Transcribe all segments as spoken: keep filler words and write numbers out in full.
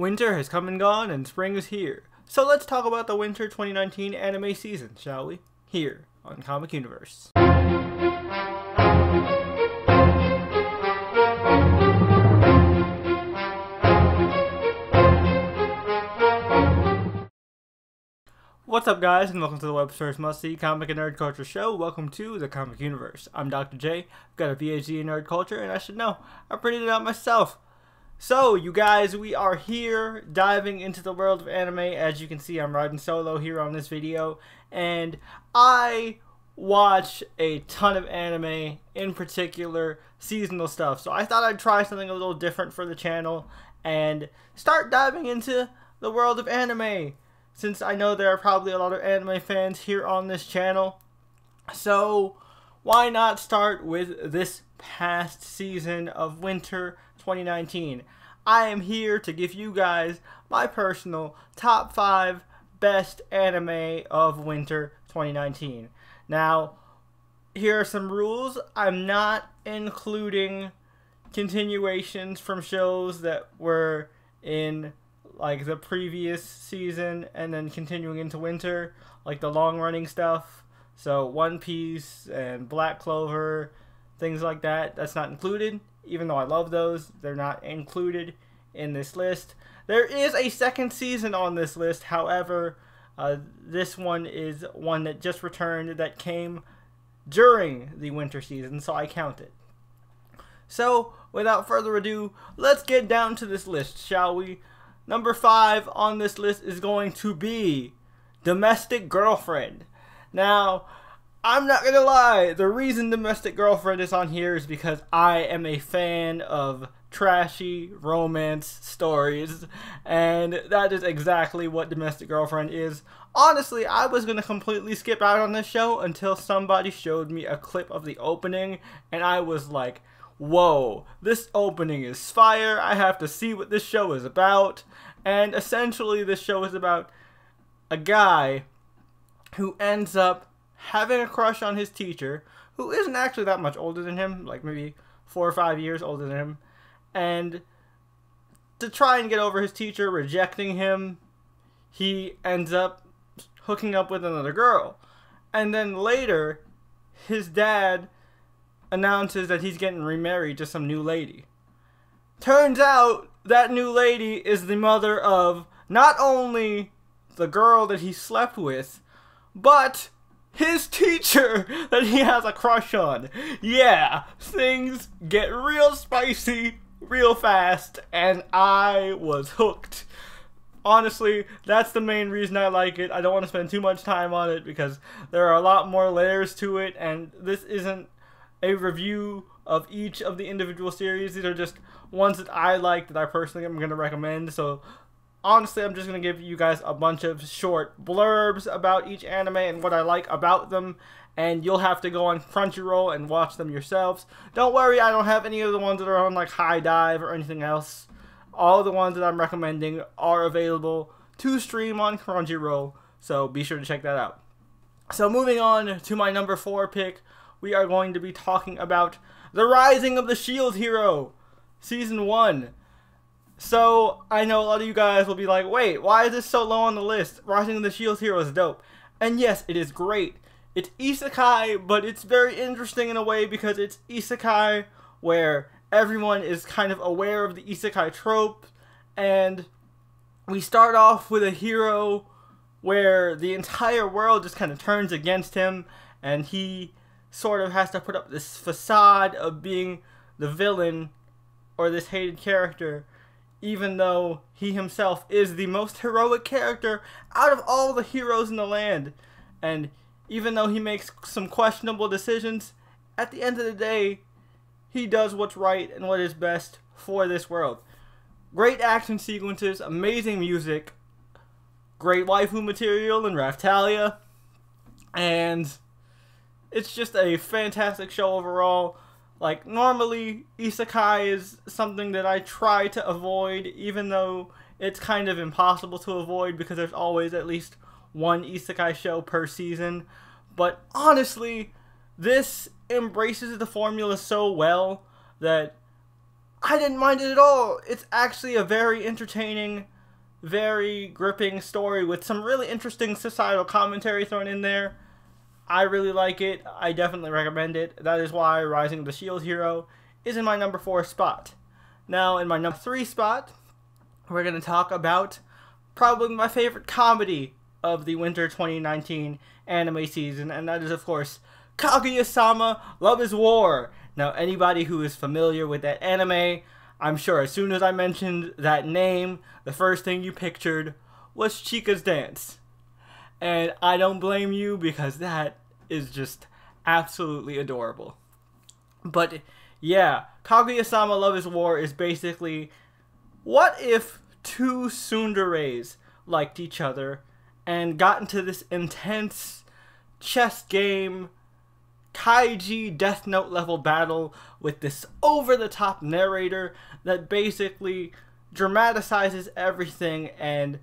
Winter has come and gone and spring is here. So let's talk about the winter twenty nineteen anime season, shall we? Here on Comic Universe. What's up guys, and welcome to the web's first must-see comic and nerd culture show. Welcome to the Comic Universe. I'm Doctor J, I've got a PhD in nerd culture, and I should know, I printed it out myself. So, you guys, we are here diving into the world of anime. As you can see, I'm riding solo here on this video, and I watch a ton of anime, in particular, seasonal stuff. So I thought I'd try something a little different for the channel, and start diving into the world of anime. Since I know there are probably a lot of anime fans here on this channel. So why not start with this past season of winter twenty nineteen? I am here to give you guys my personal top five best anime of winter twenty nineteen. Now, here are some rules. I'm not including continuations from shows that were in like the previous season and then continuing into winter, like the long running stuff. So One Piece and Black Clover, things like that, that's not included. Even though I love those, they're not included in this list. There is a second season on this list, however, uh, this one is one that just returned that came during the winter season, so I count it. So without further ado, let's get down to this list, shall we? Number five on this list is going to be Domestic Girlfriend. Now, I'm not gonna lie, the reason Domestic Girlfriend is on here is because I am a fan of trashy romance stories, and that is exactly what Domestic Girlfriend is. Honestly, I was gonna completely skip out on this show until somebody showed me a clip of the opening, and I was like, whoa, this opening is fire, I have to see what this show is about. And essentially this show is about a guy who ends up having a crush on his teacher, who isn't actually that much older than him, like maybe four or five years older than him, and to try and get over his teacher rejecting him, he ends up hooking up with another girl. And then later, his dad announces that he's getting remarried to some new lady. Turns out that new lady is the mother of not only the girl that he slept with, but his teacher that he has a crush on. Yeah, things get real spicy real fast, and I was hooked. Honestly, that's the main reason I like it. I don't want to spend too much time on it because there are a lot more layers to it, and this isn't a review of each of the individual series. These are just ones that I like that I personally am going to recommend. So honestly, I'm just going to give you guys a bunch of short blurbs about each anime and what I like about them, and you'll have to go on Crunchyroll and watch them yourselves. Don't worry, I don't have any of the ones that are on like High Dive or anything else. All the ones that I'm recommending are available to stream on Crunchyroll, so be sure to check that out. So moving on to my number four pick, we are going to be talking about The Rising of the Shield Hero, Season one. So, I know a lot of you guys will be like, wait, why is this so low on the list? Rising of the Shield Hero is dope. And yes, it is great. It's isekai, but it's very interesting in a way because it's isekai where everyone is kind of aware of the isekai trope. And we start off with a hero where the entire world just kind of turns against him, and he sort of has to put up this facade of being the villain or this hated character, even though he himself is the most heroic character out of all the heroes in the land. And even though he makes some questionable decisions, at the end of the day, he does what's right and what is best for this world. Great action sequences, amazing music, great waifu material in Raftalia, and it's just a fantastic show overall. Like, normally, isekai is something that I try to avoid, even though it's kind of impossible to avoid because there's always at least one isekai show per season. But honestly, this embraces the formula so well that I didn't mind it at all. It's actually a very entertaining, very gripping story with some really interesting societal commentary thrown in there. I really like it. I definitely recommend it. That is why Rising of the Shield Hero is in my number four spot. Now, in my number three spot, we're going to talk about probably my favorite comedy of the winter twenty nineteen anime season, and that is, of course, Kaguya-sama Love is War. Now, anybody who is familiar with that anime, I'm sure as soon as I mentioned that name, the first thing you pictured was Chiika's dance. And I don't blame you, because that is just absolutely adorable. But yeah, Kaguya-sama Love is War is basically, what if two tsunderes liked each other and got into this intense chess game, kaiji Death Note level battle with this over-the-top narrator that basically dramatizes everything and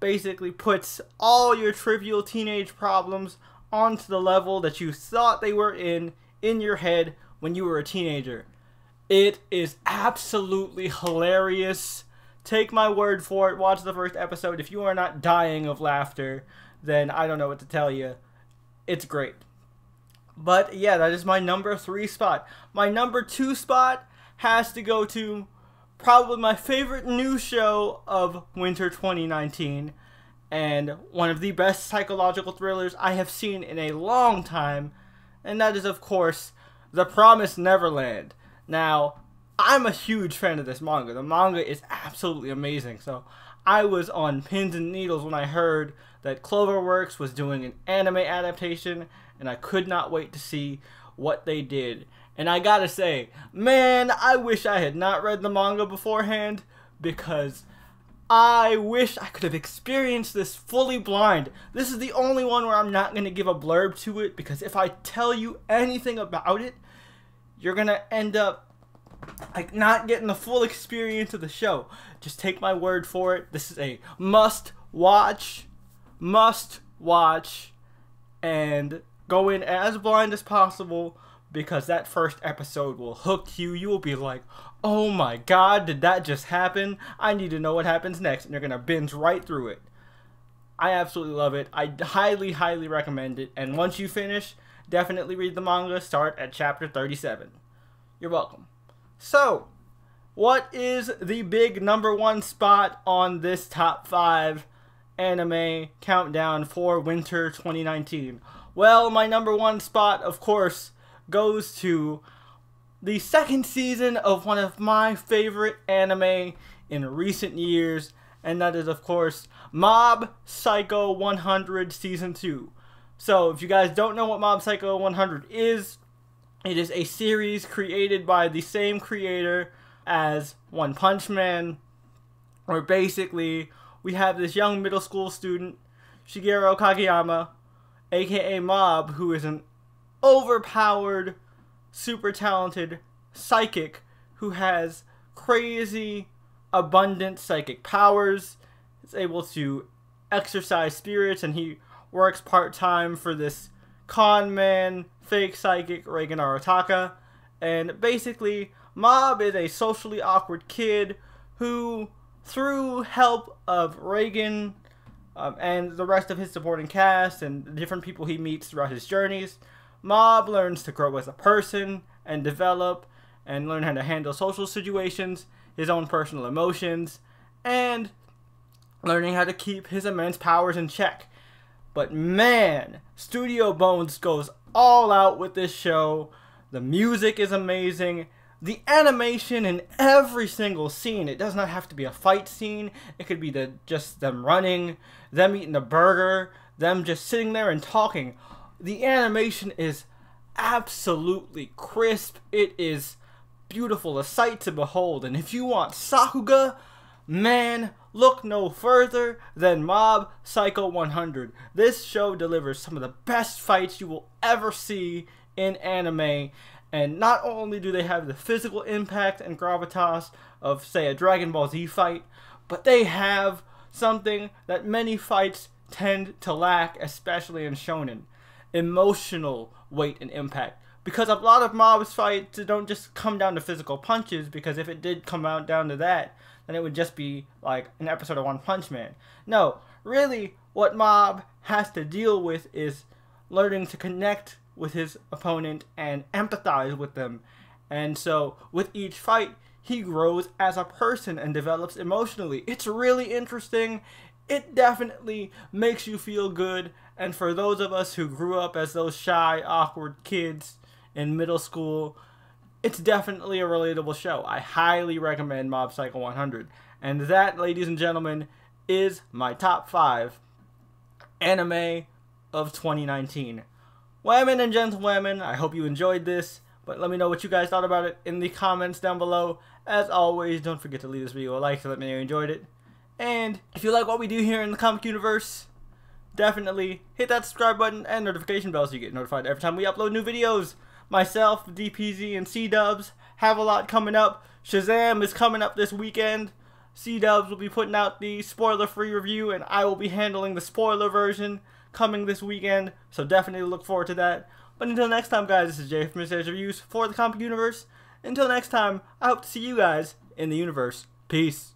basically puts all your trivial teenage problems onto the level that you thought they were in, in your head when you were a teenager. It is absolutely hilarious. Take my word for it. Watch the first episode. If you are not dying of laughter, then I don't know what to tell you. It's great. But yeah, that is my number three spot. My number two spot has to go to probably my favorite new show of winter twenty nineteen, and one of the best psychological thrillers I have seen in a long time, and that is, of course, The Promised Neverland. Now, I'm a huge fan of this manga. The manga is absolutely amazing, so I was on pins and needles when I heard that Cloverworks was doing an anime adaptation, and I could not wait to see what they did. And I gotta say, man, I wish I had not read the manga beforehand, because I wish I could have experienced this fully blind. This is the only one where I'm not gonna give a blurb to it, because if I tell you anything about it, you're gonna end up like not getting the full experience of the show. Just take my word for it. This is a must watch, must watch, and go in as blind as possible, because that first episode will hook you. You will be like, oh my god, did that just happen? I need to know what happens next. And you're going to binge right through it. I absolutely love it. I highly, highly recommend it. And once you finish, definitely read the manga. Start at chapter thirty-seven. You're welcome. So, what is the big number one spot on this top five anime countdown for winter twenty nineteen? Well, my number one spot, of course, goes to the second season of one of my favorite anime in recent years, and that is, of course, Mob Psycho one hundred Season two. So, if you guys don't know what Mob Psycho one hundred is, it is a series created by the same creator as One Punch Man, where basically we have this young middle school student, Shigeru Kageyama, aka Mob, who is an overpowered, super talented psychic who has crazy, abundant psychic powers. He's able to exorcise spirits, and he works part-time for this con man, fake psychic, Reigen Arataka. And basically, Mob is a socially awkward kid who, through help of Reigen um, and the rest of his supporting cast and different people he meets throughout his journeys, Mob learns to grow as a person and develop and learn how to handle social situations, his own personal emotions, and learning how to keep his immense powers in check. But man, Studio Bones goes all out with this show. The music is amazing. The animation in every single scene, it does not have to be a fight scene. It could be the, just them running, them eating a burger, them just sitting there and talking. The animation is absolutely crisp. It is beautiful, a sight to behold. And if you want Sakuga, man, look no further than Mob Psycho one hundred. This show delivers some of the best fights you will ever see in anime. And not only do they have the physical impact and gravitas of, say, a Dragon Ball Z fight, but they have something that many fights tend to lack, especially in shonen: emotional weight and impact. because a lot of mobs fights don't just come down to physical punches, because if it did come out down to that, then it would just be like an episode of One Punch Man. No, really what Mob has to deal with is learning to connect with his opponent and empathize with them. And so with each fight, he grows as a person and develops emotionally. It's really interesting. It definitely makes you feel good. And for those of us who grew up as those shy, awkward kids in middle school, it's definitely a relatable show. I highly recommend Mob Psycho one hundred. And that, ladies and gentlemen, is my top five anime of twenty nineteen. Women and gentlewomen, I hope you enjoyed this, but let me know what you guys thought about it in the comments down below. As always, don't forget to leave this video a like to let me know you enjoyed it. And if you like what we do here in the Comic Universe, definitely hit that subscribe button and notification bell so you get notified every time we upload new videos. Myself, D P Z, and C-Dubs have a lot coming up. Shazam is coming up this weekend. C-Dubs will be putting out the spoiler-free review, and I will be handling the spoiler version coming this weekend, so definitely look forward to that. But until next time, guys, this is Jay from Mistakes Reviews for the Comic Universe. Until next time, I hope to see you guys in the universe. Peace.